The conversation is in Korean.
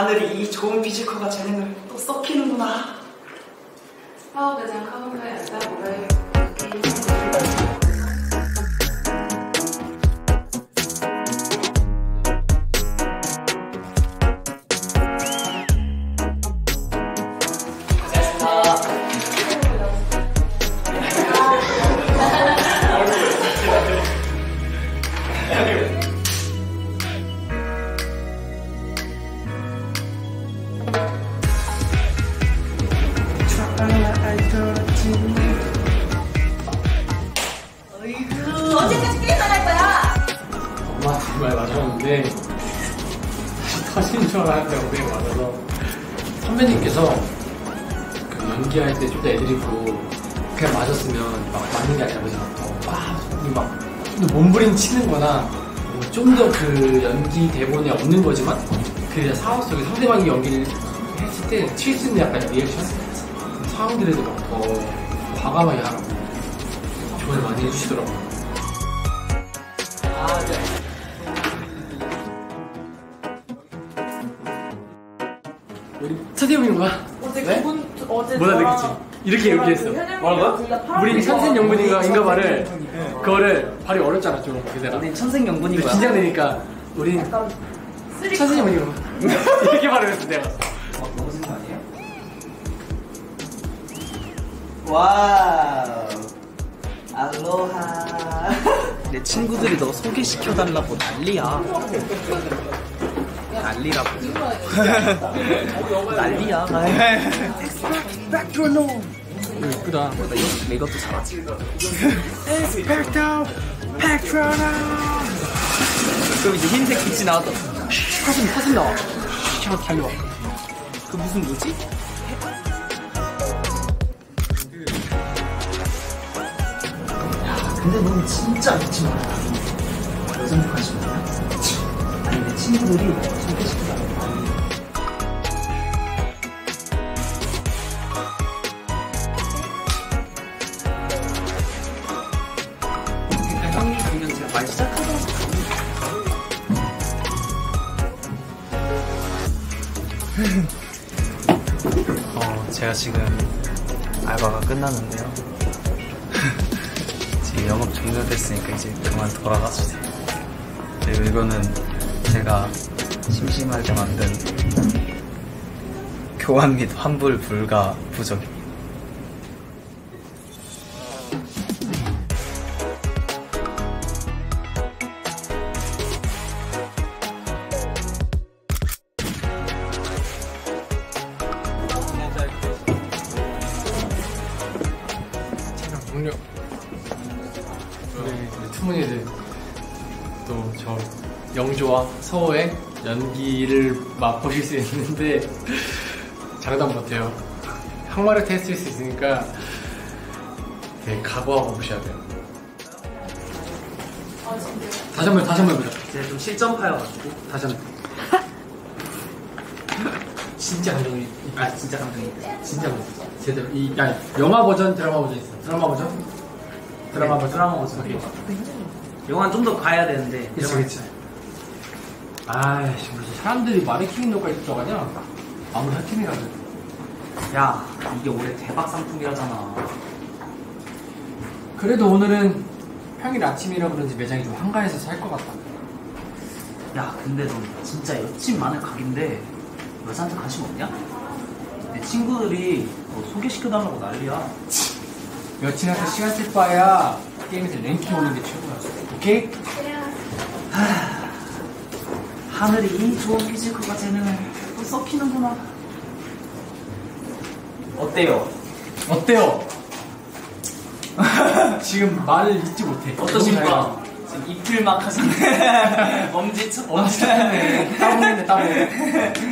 하늘이 이 좋은 피지컬과 재능을 또 썩히는구나. 스파오 대장 카운터에서 올해 어이구, 언제까지 게임 안 할 거야? 엄마한테 말 맞았는데 다시 터진 줄 알았는데 오래 맞아서 선배님께서 그 연기할 때 좀 애들이 그냥 맞았으면 막 맞는 게 아니라 막 몸부림치는 거나 뭐 좀 더 그 연기 대본이 없는 거지만 그 상황 속에 상대방이 연기를 했을 때 칠 수 있는 약간 리액션? 사람들에도 막 더 과감하게 하라고 조언을 많이 해주시더라고요. 우리 첫 데뷔인 거야? 어제 네? 기분 어제 뭐라 느끼지? 이렇게 얘기했어. 뭐라고? 우린 천생 연분인가 인가봐를 그거를 발이 어렵잖아 좀. 우린 천생 연분인 거야. 진짜 되니까 우린 천생 연분인가 이렇게 말을 했어 내가. 넘어진 거 아니에요? 와우 알로하. 내 친구들이 너 소개시켜달라고 난리야. 난리라고 난리야. 스펙트로놈 이쁘다. 이것도 잘하지. 스펙트로 팩트로놈. 그럼 이제 흰색 빛이 나왔다. 사진 나와. 저렇게 달려와. 그 무슨 뭐지? 근데 너는 진짜 미친 거야. 너 생각하시는 거야? 아니 내 친구들이 소개시키라고 형님 그냥 제가 말 시작하자고 생각합니다. 제가 지금 알바가 끝났는데요. 영업 종료됐으니까 이제 그만 돌아가주세요. 그리고 이거는 제가 심심하게 만든 교환 및 환불 불가 부적입니다. 촬영 종료. 네, 투문이들 또 저 영조와 서호의 연기를 맛보실 수 있는데 장담 못해요. 항마를 테스트할 수 있으니까 되게 각오하고 보셔야 돼요. 다시 한번 보자. 제가 좀 실전파여가지고 다시 한번. 진짜 감동이 제대로 이 아니, 영화 버전 드라마 버전 있어. 드라마 버전. 오케이. 영화는 좀 더 봐야 되는데. 그치. 아이씨, 무슨 사람들이 마네킹 노까지 들어가냐? 아무리 핫팀이라도. 야, 이게 올해 대박 상품이라잖아. 그래도 오늘은 평일 아침이라 그런지 매장이 좀 한가해서 살 것 같다. 야, 근데 너 진짜 옆집 많은 가게인데 여자한테 관심 없냐? 내 친구들이 너 소개시켜달라고 난리야. 여친한테 시간 쓸 바야 게임에서 랭킹 오는 게 최고야. 오케이? 그래. 하늘이 좋은 피지컬과 재능을 또 썩히는구나. 어때요? 지금 말을 잊지 못해. 어떠십니까? 지금 입틀 막 하셨네. 엄지 쳤다. 따봉했네.